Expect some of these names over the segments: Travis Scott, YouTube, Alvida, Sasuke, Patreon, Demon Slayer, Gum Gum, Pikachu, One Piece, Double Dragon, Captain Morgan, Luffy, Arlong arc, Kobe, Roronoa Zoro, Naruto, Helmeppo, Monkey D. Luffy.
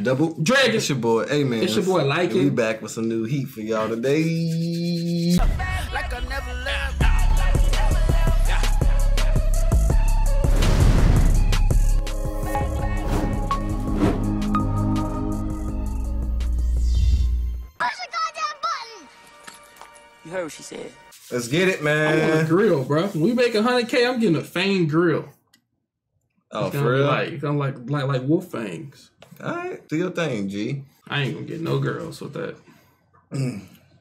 Double Dragon. It's your boy, hey man. It's your boy, like it. We back with some new heat for y'all today. Like I never left. Push the goddamn button. You heard what she said. Let's get it, man. I want a grill, bro. When we make 100K, I'm getting a Fang grill. Oh, for real? Like wolf fangs. All right, do your thing, G. I ain't gonna get no girls with that.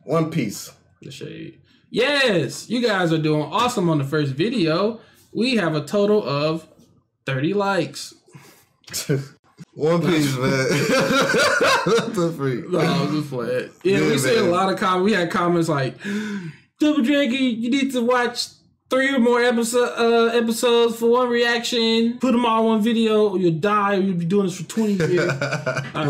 One Piece. The shade. Yes, you guys are doing awesome on the first video. We have a total of 30 likes. One Piece, man. That's a freak. No, I'm just playing. Yeah, we see a lot of comments. We had comments like, Double Dragon, you need to watch 3 or more episodes for one reaction. Put them all in one video, or you'll die, or you'll be doing this for 20 years.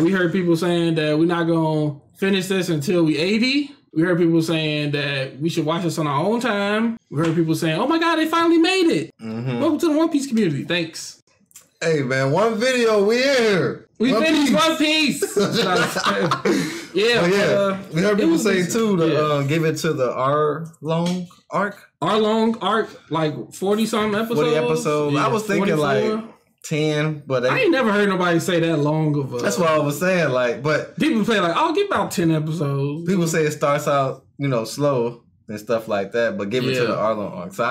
We heard people saying that we're not going to finish this until we 80. We heard people saying that we should watch this on our own time. We heard people saying, oh my God, they finally made it. Welcome to the One Piece community. Thanks. Hey, man, one video, we here. We finished One Piece. Yeah, but we heard people say too to give it to the Arlong arc. Arlong arc, like 40-something episodes. 40 episodes. Yeah, I was thinking 44. Like 10, but I ain't never heard nobody say that long of a. That's what I was saying. Like, but people say like, I'll get about 10 episodes. People say it starts out, you know, slow and stuff like that, but give it to the Arlong arc. So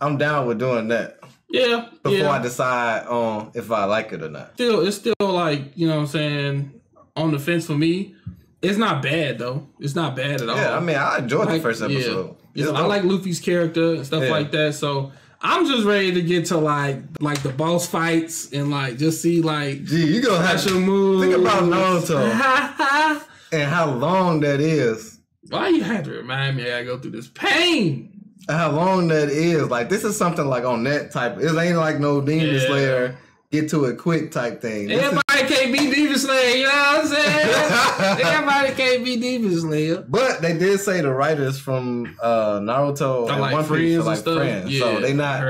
I'm down with doing that. Yeah. Before I decide on if I like it or not. It's still like, you know what I'm saying, on the fence for me. It's not bad though. It's not bad at all. Yeah, I mean, I enjoyed the first episode. Yeah. I like Luffy's character and stuff like that. So I'm just ready to get to like the boss fights and like just see like you gonna have your moves. Think about Naruto and how long that is. Why you had to remind me I gotta go through this pain? How long that is. Like, this is something like on that type. It ain't like no Demon Slayer, get to it quick type thing. Everybody can't be Demon Slayer, you know what I'm saying? Everybody can't be Demon Slayer. But they did say the writers from Naruto and One Piece are like friends. Yeah, so they're not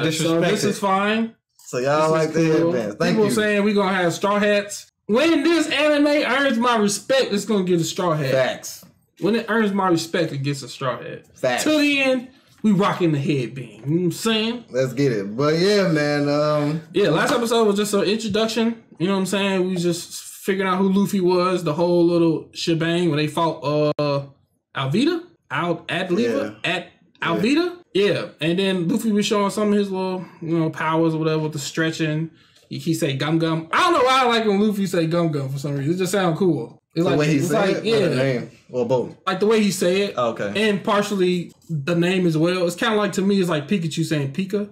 disrespected. So this is fine. So y'all like the headbands. Thank you. People saying we're going to have straw hats. When this anime earns my respect, it's going to get a straw hat. Facts. When it earns my respect, it gets a straw hat. Facts. Till the end. We rocking the headband. You know what I'm saying? Let's get it. But yeah, man. Yeah, last episode was just an introduction. You know what I'm saying? We just figuring out who Luffy was. The whole little shebang when they fought Alvida? Alvida? Yeah. And then Luffy was showing some of his little, you know, powers or whatever with the stretching. He say gum-gum. I don't know why I like when Luffy say gum-gum for some reason. It just sounds cool. It's the like, way he said like, it, or the name, or both. Like the way he said it, and partially the name as well. It's kind of like, to me, it's like Pikachu saying Pika,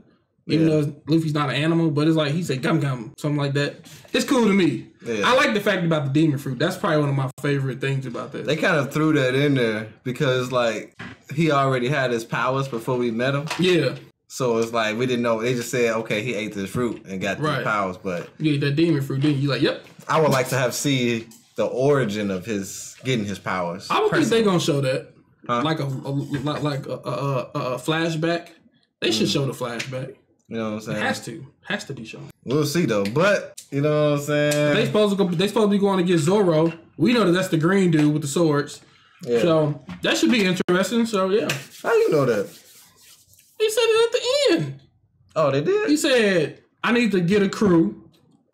even though Luffy's not an animal, but it's like he said gum gum, something like that. It's cool to me. Yeah. I like the fact about the demon fruit. That's probably one of my favorite things about that. They kind of threw that in there because like he already had his powers before we met him. Yeah. So it's like we didn't know. They just said, okay, he ate this fruit and got these powers, but you ate that demon fruit, didn't you? You like, yep. I would like to have seen the origin of his getting his powers. I don't think they're gonna show that. Huh? Like a flashback. They should show the flashback. You know what I'm saying? It has to be shown. We'll see though. But you know what I'm saying? They supposed to be going to get Zoro. We know that that's the green dude with the swords. Yeah. So that should be interesting. So yeah. How do you know that? He said it at the end. Oh, they did? He said, I need to get a crew.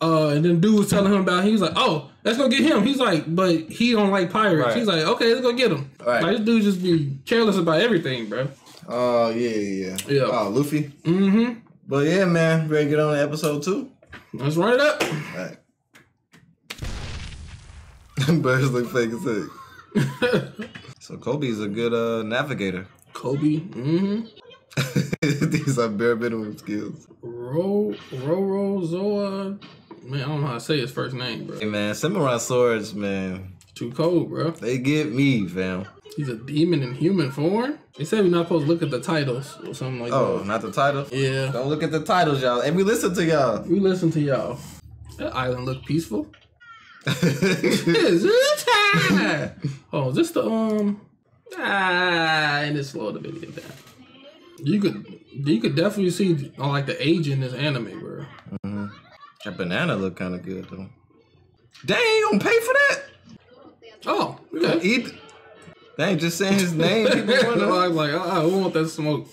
And then dude was telling him about it. He was like, oh, let's go get him. He's like, but he don't like pirates. Right. He's like, okay, let's go get him. Right. Like, this dude just be careless about everything, bro. Oh, yeah. Oh, Luffy. Mm-hmm. But yeah, man, ready to get on to episode 2? Let's run it up. All right. Birds look fake as sick. So Kobe's a good navigator. Kobe. Mm-hmm. These are bare minimum skills. Roronoa Zoro. Man, I don't know how to say his first name, bro. Hey, man, samurai swords, man. Too cold, bro. They get me, fam. He's a demon in human form? They said we're not supposed to look at the titles or something like that. Oh, not the titles? Yeah. Don't look at the titles, y'all. And we listen to y'all. We listen to y'all. That island look peaceful. Oh, is this the, and it slowed the video down. You could definitely see like the age in this anime, bro. That banana look kind of good though. They ain't gonna pay for that? Oh, okay. They ain't just saying his name. People wonder why. Like, oh, who want that smoke?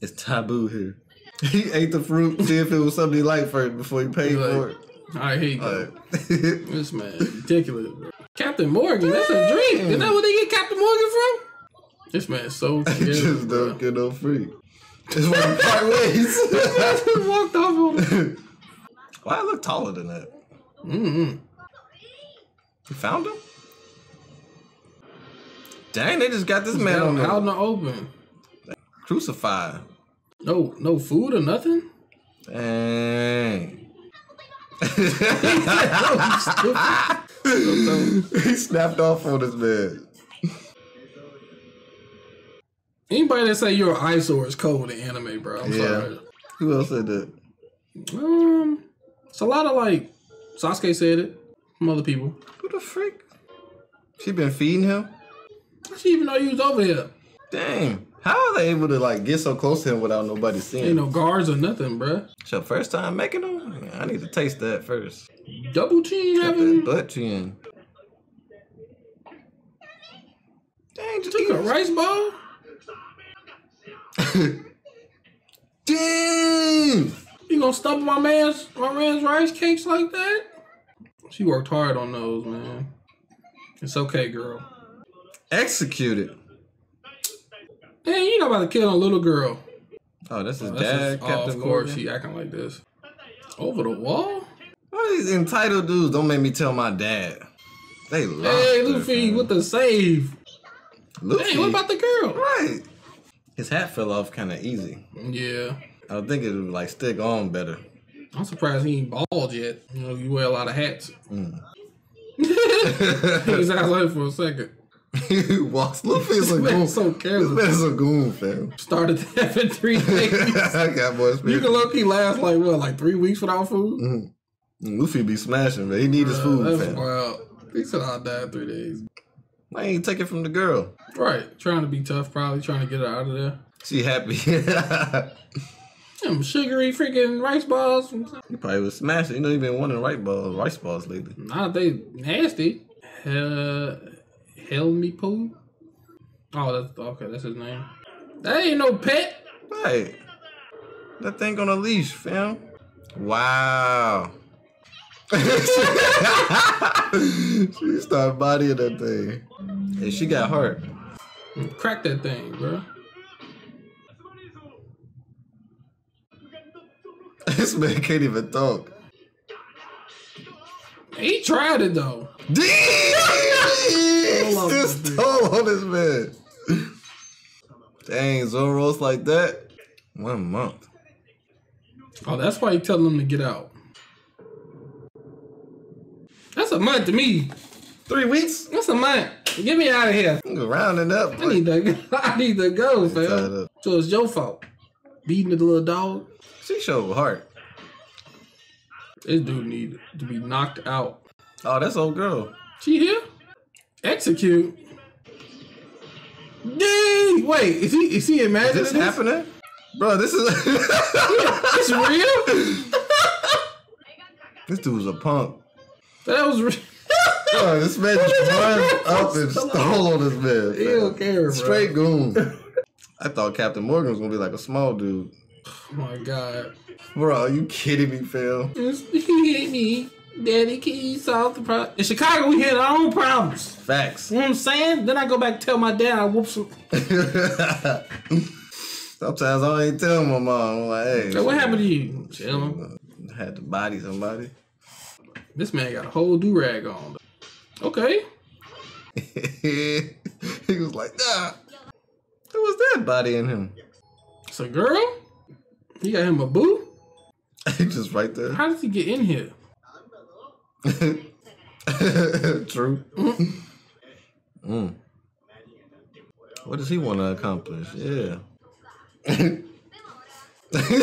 It's taboo here. He ate the fruit, see if it was something he liked first before he paid for it. All right, here you go. This man ridiculous, bro. Captain Morgan, that's a dream. Is that where they get Captain Morgan from? This man is so together, just bro. Don't get no free. Just want to part ways. Just walked off on him. Why I look taller than that? Mm-hmm. You found him? Dang, they just got this man out in the open. Crucified. No food or nothing? Dang. He snapped off on this man. Anybody that say you're an eyesore is cold in anime, bro. I'm sorry. Who else said that? It's a lot of like Sasuke said it. From other people. Who the freak? She been feeding him? How she even know you was over here? Damn. How are they able to like get so close to him without nobody seeing? Ain't no guards or nothing, bruh. It's your first time making them? I need to taste that first. Double chin having butt chin. Dang, just took a rice ball? Damn! You gonna stump my man's rice cakes like that? She worked hard on those, man. It's okay, girl. Executed. Man, you know about to kill a little girl. Oh, that's his dad, Captain Morgan. Of course, she acting like this. Over the wall? All these entitled dudes don't make me tell my dad. They love Hey, Luffy, with the save. Luffy. Hey, what about the girl? Right. His hat fell off kind of easy. Yeah. I think it would like stick on better. I'm surprised he ain't bald yet. You know, you wear a lot of hats. His eyes like for a second. He walks. Luffy is a goon. So careless. This man is a goon, fam. Started that for 3 days. I got more experience. You can low-key last like what, like 3 weeks without food? Luffy be smashing, man. He need his food, that's fam. Wild. He said I'll die in 3 days. Why ain't take it from the girl? Right. Trying to be tough, probably trying to get her out of there. She happy. Them sugary freaking rice balls. He probably was smashing. You know, he been wanting rice balls lately. Nah, they nasty. Helmeppo. Oh, that's okay. That's his name. That ain't no pet. Right. That thing on a leash, fam. Wow. She started bodying that thing. Hey, she got hurt. Crack that thing, bro. This man can't even talk. He tried it though. He's this tall on this man. Dang, Zoro's like that. 1 month. Oh, that's why he telling him to get out. That's a month to me. 3 weeks? That's a month. Get me out of here. I'm rounding up. I need to go, fam. So it's your fault. Beating the little dog. She showed heart. This dude needed to be knocked out. Oh, that's old girl. She here? Execute. Dang! Wait, is he imagining this? Is this happening? Bro, this is... It's real? This dude was a punk. That was real. Bro, this man just climbed up and stole on this man. He don't care, bro. Straight goon. I thought Captain Morgan was going to be like a small dude. Oh my god. Bro, are you kidding me, Phil? You hit me. Daddy, can you solve the problem? In Chicago, we had our own problems. Facts. You know what I'm saying? Then I go back and tell my dad I whoop some. Sometimes I ain't tell my mom. I'm like, hey. So what happened to you? Tell him. I had to body somebody. This man got a whole do-rag on. Okay. He was like, nah. Who was that bodying him? It's a girl? You got him a boo? Just right there. How did he get in here? True. What does he want to accomplish? Yeah. How you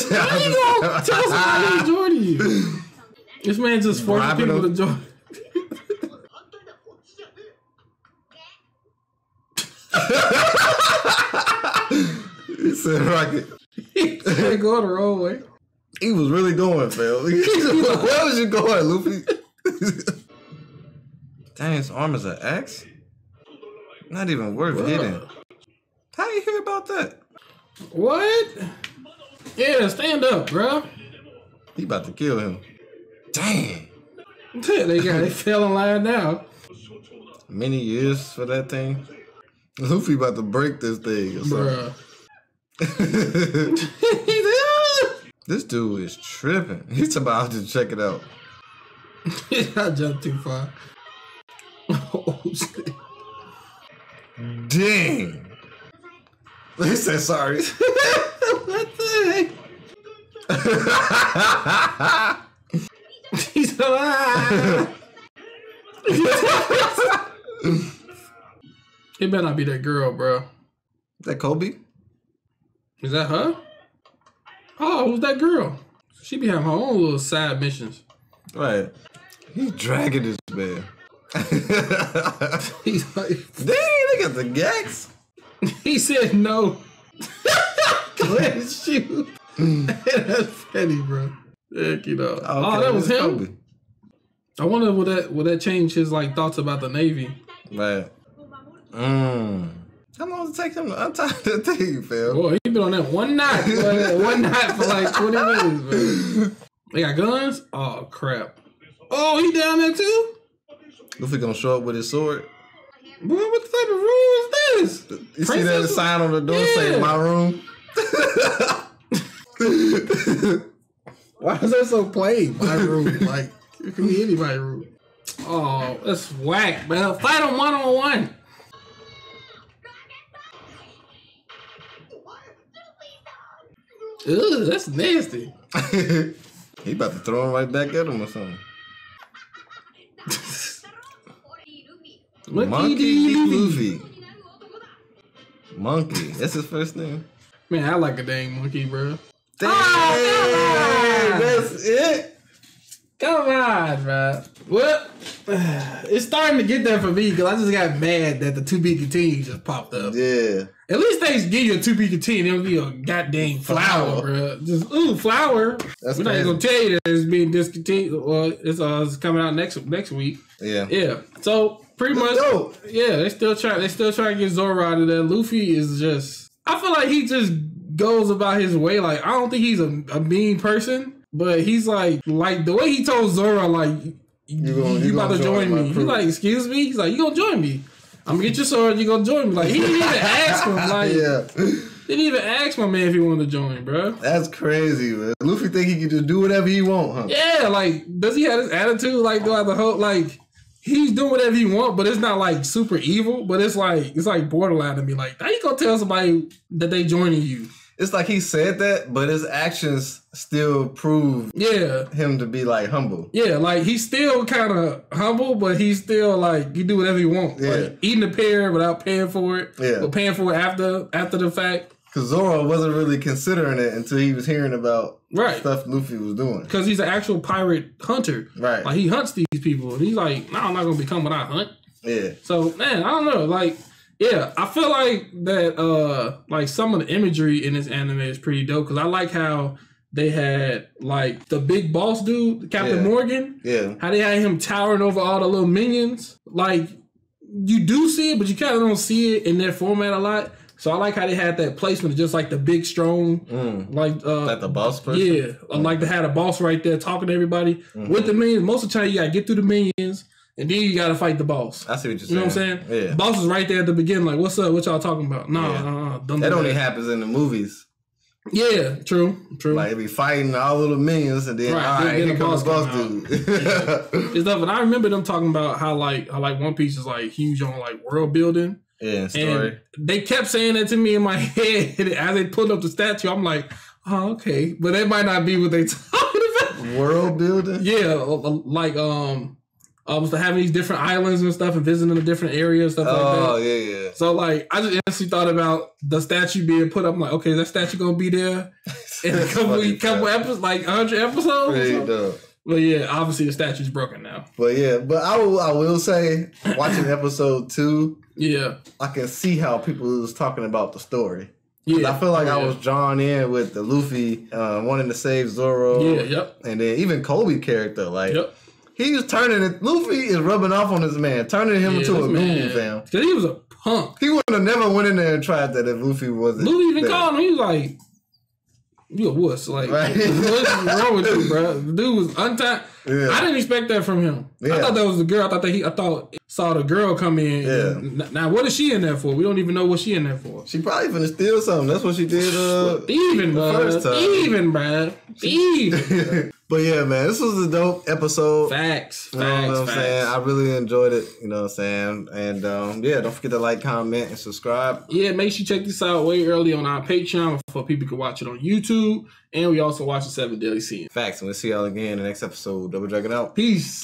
gonna tell us why they join you? This man just forcing people to join. He said rocket. He said go the wrong way. He was really going, fam. Where was you going, Luffy? Dang, his arm is an X? Not even worth hitting. How you hear about that? What? Yeah, stand up, bro. He about to kill him. Dang. They fell in line now. Many years for that thing. Luffy about to break this thing or something. This dude is tripping. He's about to check it out. I jumped too far. Oh, shit. Dang. He said sorry. What the heck? He's alive. It better not be that girl, bro. Is that Kobe? Is that her? Oh, who's that girl? She be having her own little side missions. Right. He's dragging this man. He's like, dang, look at the gags. He said no. Let's shoot. That's petty, bro. Heck, you know. Okay, oh, that was him. Kobe. I wonder will that change his like thoughts about the Navy? Right. How long does it take him to untie the thing, fam? Boy, he been on that one knot. One knot for like 20 minutes, man. They got guns? Oh, crap. Oh, he down there too? Luffy gonna show up with his sword. Boy, what type of room is this? You see that sign on the door saying my room? Why is that so plain? My room. Like, it could be anybody's room. Oh, that's whack, man. Fight him one-on-one. Ew, that's nasty. He about to throw him right back at him or something. Monkey D. Luffy. Monkey. That's his first name. Man, I like a dang monkey, bro. Dang! Oh, that's it? Come on, bro. Well, it's starting to get there for me because I just got mad that the 2B continue just popped up. Yeah. At least they give you a 2B continue. It'll be a goddamn flower, bro. Just, ooh, flower. That's We're crazy. Not even going to tell you that it's being discontinued. Well, it's coming out next week. Yeah. Yeah. So, pretty much. Dope. Yeah, they still trying to get Zoro out of there. Luffy is just... I feel like he just goes about his way. Like, I don't think he's a mean person, but he's like the way he told Zoro, like... You about to join me. He's like, excuse me? He's like, you gonna join me. I'm gonna get your sword, you gonna join me. Like, he didn't even ask him. Like, yeah. Didn't even ask my man if he wanted to join, bro. That's crazy, man. Luffy think he can just do whatever he want, huh? Yeah, like, does he have this attitude? Like, throughout the whole, like, he's doing whatever he want, but it's not, like, super evil, but it's like borderline to me. Like, how you gonna tell somebody that they joining you? It's like he said that, but his actions still prove him to be, like, humble. Yeah, like, he's still kind of humble, but he's still, like, you do whatever you want. Yeah. Like, eating a pear without paying for it. Yeah. But paying for it after the fact. Because Zoro wasn't really considering it until he was hearing about stuff Luffy was doing. Because he's an actual pirate hunter. Right. Like, he hunts these people. And he's like, no, I'm not going to become what I hunt. Yeah. So, man, I don't know, like... Yeah, I feel like that, like, some of the imagery in this anime is pretty dope, because I like how they had, like, the big boss dude, Captain Morgan. Yeah. How they had him towering over all the little minions. Like, you do see it, but you kind of don't see it in that format a lot. So I like how they had that placement of just, like, the big, strong, like the boss person? Yeah. Like, they had a boss right there talking to everybody with the minions. Most of the time, you got to get through the minions. And then you gotta fight the boss. I see what you're saying. You know what I'm saying? Yeah. Boss is right there at the beginning, like, what's up? What y'all talking about? Don't do that. Only happens in the movies. Yeah, true. Like, they be fighting all little minions, and then, all right, here comes the boss dude. Yeah. It's tough, and I remember them talking about how One Piece is, like, huge on, like, world building. Yeah, story. And they kept saying that to me in my head as they pulled up the statue. I'm like, oh, okay. But that might not be what they talking about. World building? Yeah, like, so having these different islands and stuff and visiting a different area and stuff like that. Oh, yeah. So, like, I just instantly thought about the statue being put up. I'm like, okay, is that statue going to be there in a couple episodes, like 100 episodes? But, yeah, obviously the statue's broken now. But, yeah, but I will say, watching episode 2, I can see how people was talking about the story. Yeah, I feel like I was drawn in with the Luffy wanting to save Zoro. Yeah, yep. And then even Kobe character, like... Yep. He's turning it. Luffy is rubbing off on this man, turning him into a goon, fam. Because he was a punk. He would have never went in there and tried that if Luffy wasn't. Luffy even called him. He was like, "You a wuss." Like, right? What's wrong with you, bro? The dude was untied. Yeah. I didn't expect that from him. Yeah. I thought that was the girl. I thought that he. I thought saw the girl come in. Yeah. Now what is she in there for? We don't even know what she in there for. She probably finna steal something. That's what she did. Even bro. First time. Even bro. Even. But yeah, man, this was a dope episode. Facts. You know what I'm saying? I really enjoyed it. You know what I'm saying? And yeah, don't forget to like, comment, and subscribe. Yeah, make sure you check this out way early on our Patreon before people can watch it on YouTube. And we also watch the 7 Deadly Sins. Facts. And we'll see y'all again in the next episode. Double Dragon out. Peace.